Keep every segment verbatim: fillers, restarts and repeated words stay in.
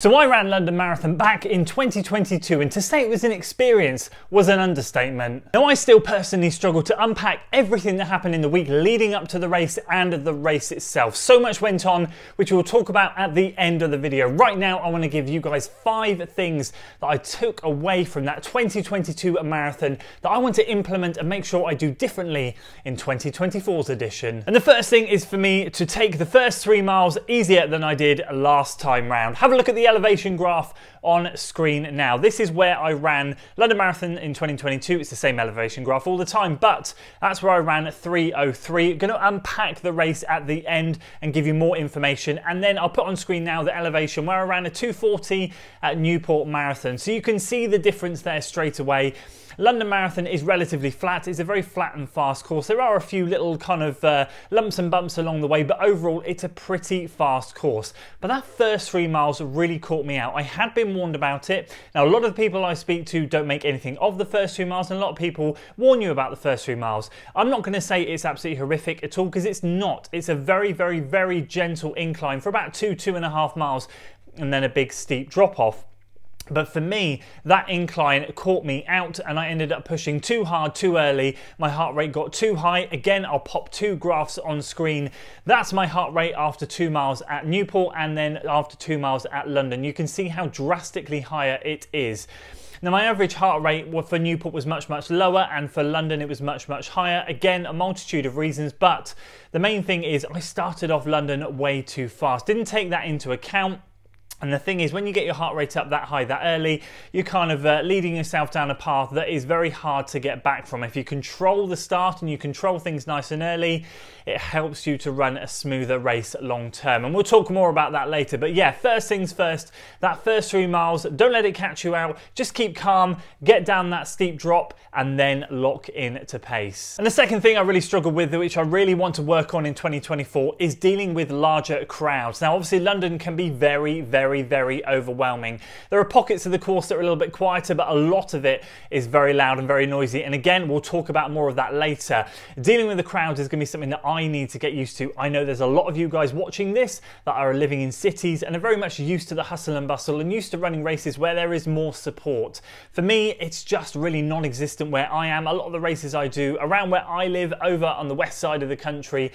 So I ran London Marathon back in twenty twenty-two, and to say it was an experience was an understatement. Now I still personally struggle to unpack everything that happened in the week leading up to the race and the race itself. So much went on, which we'll talk about at the end of the video. Right now I want to give you guys five things that I took away from that twenty twenty-two marathon that I want to implement and make sure I do differently in twenty twenty-four's edition. And the first thing is for me to take the first three miles easier than I did last time round. Have a look at the elevation graph on screen now. This is where I ran London Marathon in twenty twenty-two. It's the same elevation graph all the time, but that's where I ran three oh three. Going to unpack the race at the end and give you more information, and then I'll put on screen now the elevation where I ran a two forty at Newport Marathon, so you can see the difference there straight away. London Marathon is relatively flat. It's a very flat and fast course. There are a few little kind of uh, lumps and bumps along the way, but overall it's a pretty fast course. But that first three miles really caught me out. I had been warned about it. Now, a lot of the people I speak to don't make anything of the first two miles, and a lot of people warn you about the first three miles. I'm not going to say it's absolutely horrific at all, because it's not. It's a very, very, very gentle incline for about two, two and a half miles, and then a big steep drop off. But for me, that incline caught me out, and I ended up pushing too hard, too early. My heart rate got too high. Again, I'll pop two graphs on screen. That's my heart rate after two miles at Newport, and then after two miles at London. You can see how drastically higher it is. Now, my average heart rate for Newport was much, much lower, and for London it was much, much higher. Again, a multitude of reasons, but the main thing is I started off London way too fast. Didn't take that into account. And the thing is, when you get your heart rate up that high that early, you're kind of uh, leading yourself down a path that is very hard to get back from. If you control the start and you control things nice and early, it helps you to run a smoother race long term. And we'll talk more about that later. But yeah, first things first, that first three miles, don't let it catch you out. Just keep calm, get down that steep drop, and then lock in to pace. And the second thing I really struggle with, which I really want to work on in twenty twenty-four, is dealing with larger crowds. Now, obviously, London can be very, very Very, very overwhelming. There are pockets of the course that are a little bit quieter, but a lot of it is very loud and very noisy. And again, we'll talk about more of that later. Dealing with the crowds is going to be something that I need to get used to. I know there's a lot of you guys watching this that are living in cities and are very much used to the hustle and bustle and used to running races where there is more support. For me, it's just really non-existent where I am. A lot of the races I do around where I live over on the west side of the country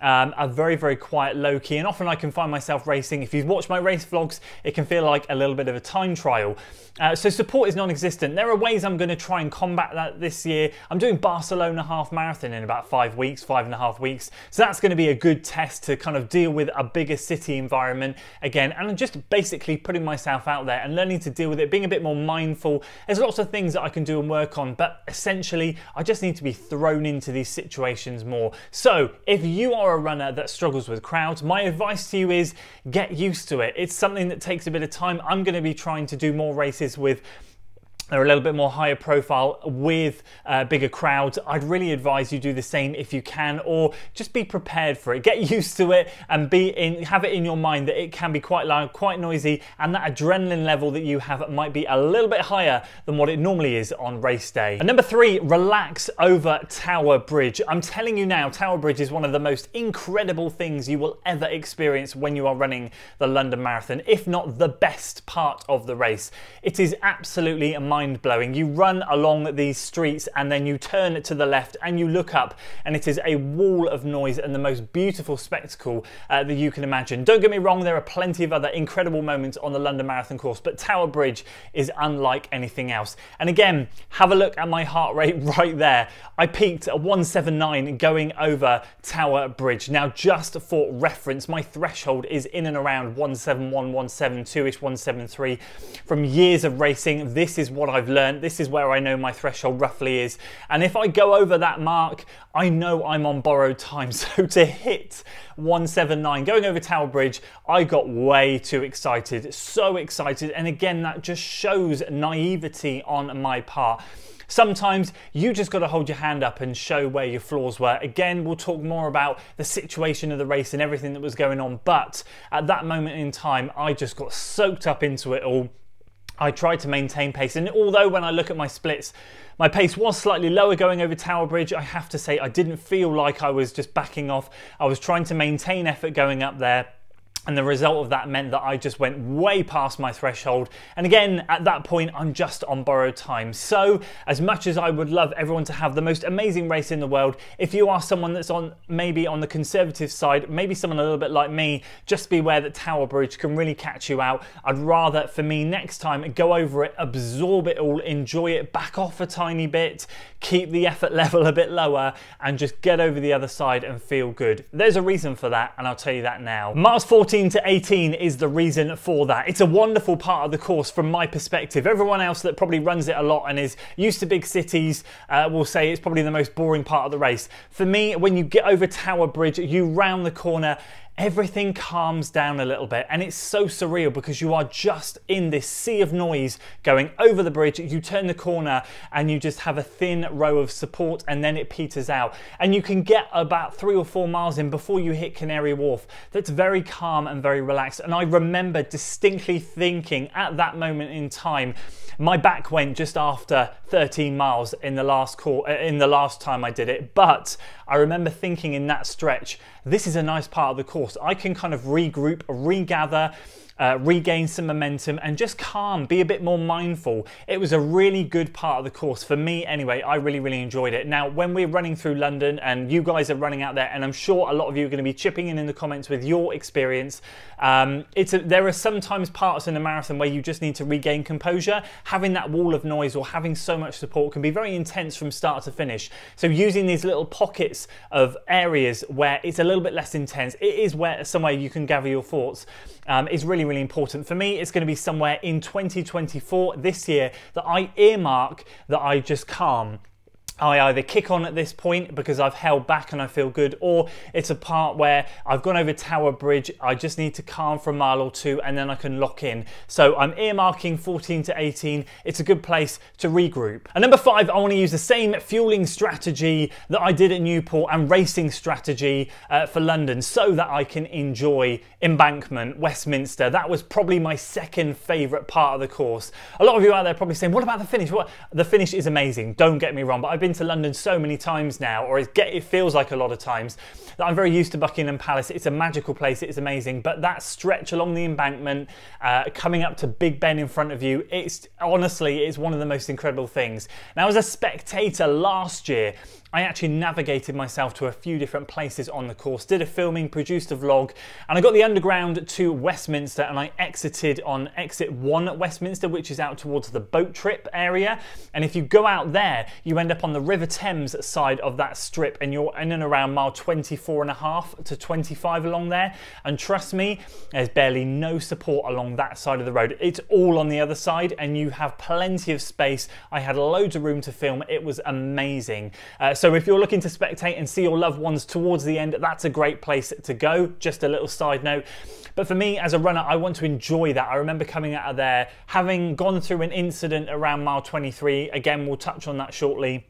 Um, are very, very quiet, low key, and often I can find myself racing. If you've watched my race vlogs, it can feel like a little bit of a time trial. Uh, so support is non-existent. There are ways I'm going to try and combat that this year. I'm doing Barcelona half marathon in about five weeks, five and a half weeks. So that's going to be a good test to kind of deal with a bigger city environment again. And I'm just basically putting myself out there and learning to deal with it, being a bit more mindful. There's lots of things that I can do and work on, but essentially I just need to be thrown into these situations more. So if you are a runner that struggles with crowds, my advice to you is get used to it. It's something that takes a bit of time. I'm going to be trying to do more races with they're a little bit more higher profile with uh, bigger crowds. I'd really advise you do the same if you can, or just be prepared for it. Get used to it and be in, have it in your mind that it can be quite loud, quite noisy, and that adrenaline level that you have might be a little bit higher than what it normally is on race day. And number three, relax over Tower Bridge. I'm telling you now, Tower Bridge is one of the most incredible things you will ever experience when you are running the London Marathon, if not the best part of the race. It is absolutely amazing. Mind-blowing. You run along these streets and then you turn to the left and you look up, and it is a wall of noise and the most beautiful spectacle uh, that you can imagine. Don't get me wrong, there are plenty of other incredible moments on the London Marathon course, but Tower Bridge is unlike anything else. And again, have a look at my heart rate right there. I peaked at one seventy-nine going over Tower Bridge. Now, just for reference, my threshold is in and around one seventy-one, one seventy-two-ish, one seventy-three. From years of racing, this is what What I've learned. This is where I know my threshold roughly is, and if I go over that mark, I know I'm on borrowed time. So to hit one seventy-nine going over Tower Bridge, I got way too excited, so excited, and again, that just shows naivety on my part. Sometimes you just got to hold your hand up and show where your flaws were. Again, we'll talk more about the situation of the race and everything that was going on, but at that moment in time, I just got soaked up into it all. I tried to maintain pace, and although when I look at my splits, my pace was slightly lower going over Tower Bridge, I have to say I didn't feel like I was just backing off. I was trying to maintain effort going up there. And the result of that meant that I just went way past my threshold. And again, at that point, I'm just on borrowed time. So as much as I would love everyone to have the most amazing race in the world, if you are someone that's on maybe on the conservative side, maybe someone a little bit like me, just beware that Tower Bridge can really catch you out. I'd rather, for me, next time, go over it, absorb it all, enjoy it, back off a tiny bit, keep the effort level a bit lower, and just get over the other side and feel good. There's a reason for that, and I'll tell you that now. Miles fourteen to eighteen is the reason for that. It's a wonderful part of the course from my perspective. Everyone else that probably runs it a lot and is used to big cities uh, will say it's probably the most boring part of the race. For me, when you get over Tower Bridge, you round the corner, everything calms down a little bit, and it's so surreal because you are just in this sea of noise going over the bridge. You turn the corner and you just have a thin row of support, and then it peters out, and you can get about three or four miles in before you hit Canary Wharf. That's very calm and very relaxed, and I remember distinctly thinking at that moment in time, my back went just after thirteen miles in the last call, in the last time I did it, but I remember thinking in that stretch, this is a nice part of the course. I can kind of regroup, regather, Uh, regain some momentum, and just calm, be a bit more mindful. It was a really good part of the course for me anyway. I really really enjoyed it. Now when we're running through London, and you guys are running out there, and I'm sure a lot of you are going to be chipping in in the comments with your experience, um, it's a, there are sometimes parts in the marathon where you just need to regain composure. Having that wall of noise or having so much support can be very intense from start to finish, so using these little pockets of areas where it's a little bit less intense, it is where somewhere you can gather your thoughts, um, is really really important. For me, it's going to be somewhere in twenty twenty-four, this year, that I earmark that I just calm. I either kick on at this point because I've held back and I feel good, or it's a part where I've gone over Tower Bridge, I just need to calm for a mile or two, and then I can lock in. So I'm earmarking fourteen to eighteen. It's a good place to regroup. And number five, I want to use the same fueling strategy that I did at Newport and racing strategy uh, for London, so that I can enjoy Embankment, Westminster. That was probably my second favourite part of the course. A lot of you out there probably saying, what about the finish? What? The finish is amazing, don't get me wrong, but I've been to London so many times now, or it, get, it feels like a lot of times, that I'm very used to Buckingham Palace. It's a magical place, it's amazing, but that stretch along the Embankment, uh, coming up to Big Ben in front of you, it's honestly, it's one of the most incredible things. Now as a spectator last year, I actually navigated myself to a few different places on the course, did a filming, produced a vlog, and I got the underground to Westminster, and I exited on exit one at Westminster, which is out towards the boat trip area. And if you go out there, you end up on the River Thames side of that strip, and you're in and around mile twenty-four and a half to twenty-five along there. And trust me, there's barely no support along that side of the road. It's all on the other side, and you have plenty of space. I had loads of room to film. It was amazing. Uh, so So if you're looking to spectate and see your loved ones towards the end, that's a great place to go. Just a little side note. But for me as a runner, I want to enjoy that. I remember coming out of there, having gone through an incident around mile twenty-three. Again, we'll touch on that shortly.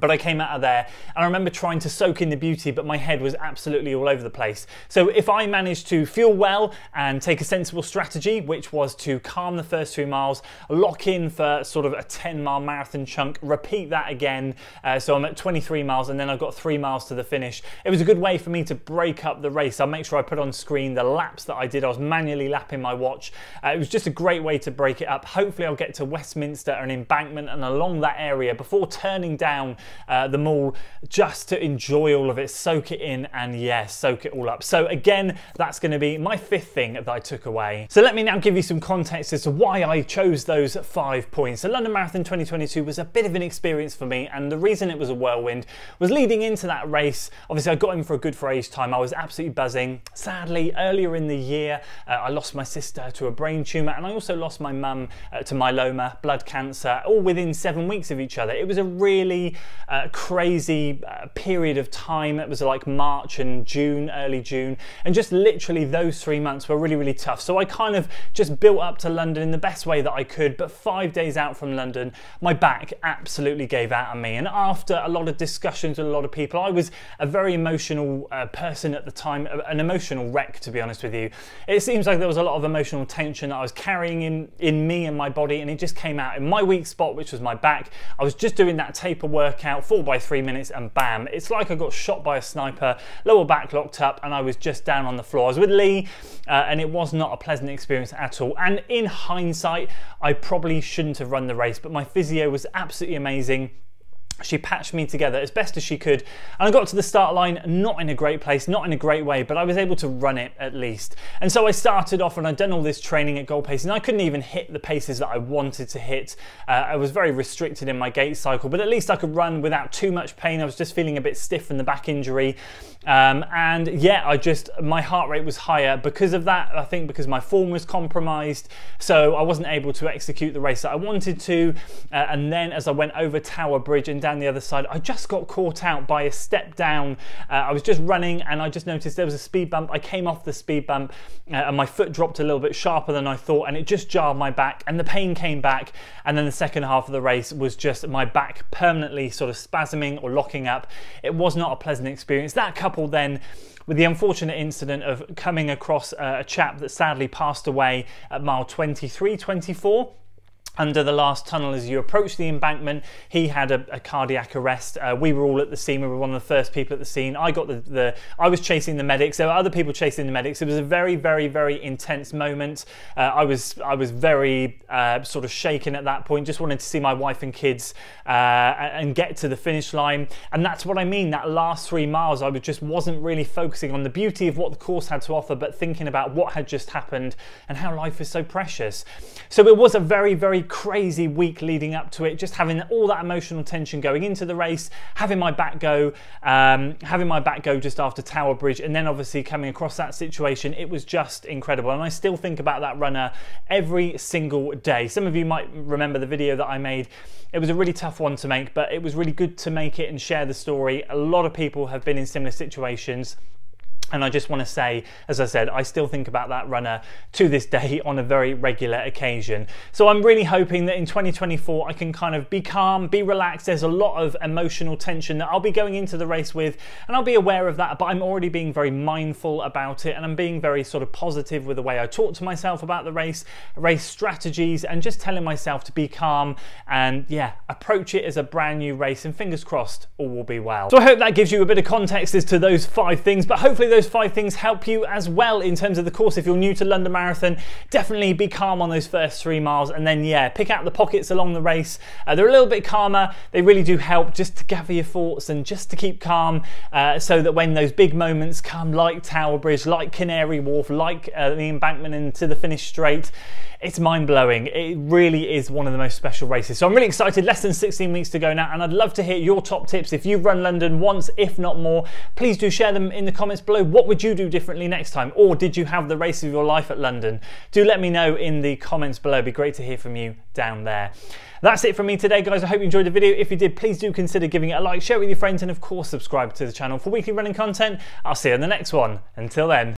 But I came out of there, and I remember trying to soak in the beauty, but my head was absolutely all over the place. So if I managed to fuel well and take a sensible strategy, which was to calm the first two miles, lock in for sort of a ten mile marathon chunk, repeat that again, uh, so I'm at twenty-three miles, and then I've got three miles to the finish. It was a good way for me to break up the race. I'll make sure I put on screen the laps that I did. I was manually lapping my watch. Uh, it was just a great way to break it up. Hopefully I'll get to Westminster and Embankment and along that area before turning down Uh, the mall, just to enjoy all of it, soak it in, and yeah, soak it all up. So again, that's going to be my fifth thing that I took away. So let me now give you some context as to why I chose those five points. So London Marathon twenty twenty-two was a bit of an experience for me, and the reason it was a whirlwind was leading into that race. Obviously I got in for a good phrase time, I was absolutely buzzing. Sadly, earlier in the year uh, I lost my sister to a brain tumour, and I also lost my mum uh, to myeloma, blood cancer, all within seven weeks of each other. It was a really Uh, crazy uh, period of time. It was like March and June, early June, and just literally those three months were really really tough. So I kind of just built up to London in the best way that I could, but five days out from London, my back absolutely gave out on me. And after a lot of discussions with a lot of people, I was a very emotional uh, person at the time, an emotional wreck, to be honest with you. It seems like there was a lot of emotional tension that I was carrying in, in me and my body, and it just came out in my weak spot, which was my back. I was just doing that taper work out, fall by three minutes, and bam. It's like I got shot by a sniper, lower back locked up, and I was just down on the floor. I was with Lee, uh, and it was not a pleasant experience at all. And in hindsight, I probably shouldn't have run the race, but my physio was absolutely amazing. She patched me together as best as she could, and I got to the start line not in a great place, not in a great way, but I was able to run it at least. And so I started off, and I'd done all this training at goal pace, and I couldn't even hit the paces that I wanted to hit. Uh, I was very restricted in my gait cycle, but at least I could run without too much pain. I was just feeling a bit stiff from the back injury. Um, and yeah, I just, my heart rate was higher because of that, I think because my form was compromised. So I wasn't able to execute the race that I wanted to. Uh, and then as I went over Tower Bridge and down the other side, I just got caught out by a step down. Uh, I was just running and I just noticed there was a speed bump. I came off the speed bump uh, and my foot dropped a little bit sharper than I thought, and it just jarred my back and the pain came back. And then the second half of the race was just my back permanently sort of spasming or locking up. It was not a pleasant experience. That couple then with the unfortunate incident of coming across a chap that sadly passed away at mile twenty-three, twenty-four. Under the last tunnel as you approach the embankment, he had a, a cardiac arrest. Uh, we were all at the scene. We were one of the first people at the scene. I got the, the I was chasing the medics. There were other people chasing the medics. It was a very, very, very intense moment. Uh, I was I was very uh, sort of shaken at that point. Just wanted to see my wife and kids uh, and get to the finish line. And that's what I mean. That last three miles, I just wasn't really focusing on the beauty of what the course had to offer, but thinking about what had just happened and how life is so precious. So it was a very, very crazy week leading up to it, just having all that emotional tension going into the race, having my back go, um, having my back go just after Tower Bridge, and then obviously coming across that situation. It was just incredible, and I still think about that runner every single day. Some of you might remember the video that I made. It was a really tough one to make, but it was really good to make it and share the story. A lot of people have been in similar situations. And I just want to say, as I said, I still think about that runner to this day on a very regular occasion. So I'm really hoping that in twenty twenty-four, I can kind of be calm, be relaxed. There's a lot of emotional tension that I'll be going into the race with, and I'll be aware of that, but I'm already being very mindful about it, and I'm being very sort of positive with the way I talk to myself about the race, race strategies, and just telling myself to be calm and, yeah, approach it as a brand new race, and fingers crossed, all will be well. So I hope that gives you a bit of context as to those five things, but hopefully those five things help you as well in terms of the course. If you're new to London Marathon, definitely be calm on those first three miles, and then, yeah, pick out the pockets along the race. Uh, they're a little bit calmer. They really do help just to gather your thoughts and just to keep calm, uh, so that when those big moments come, like Tower Bridge, like Canary Wharf, like uh, the embankment into the finish straight, it's mind-blowing. It really is one of the most special races. So I'm really excited. Less than sixteen weeks to go now, and I'd love to hear your top tips. If you've run London once, if not more, please do share them in the comments below. What would you do differently next time? Or did you have the race of your life at London? Do let me know in the comments below. It'd be great to hear from you down there. That's it from me today, guys. I hope you enjoyed the video. If you did, please do consider giving it a like, share it with your friends, and of course, subscribe to the channel for weekly running content. I'll see you in the next one. Until then.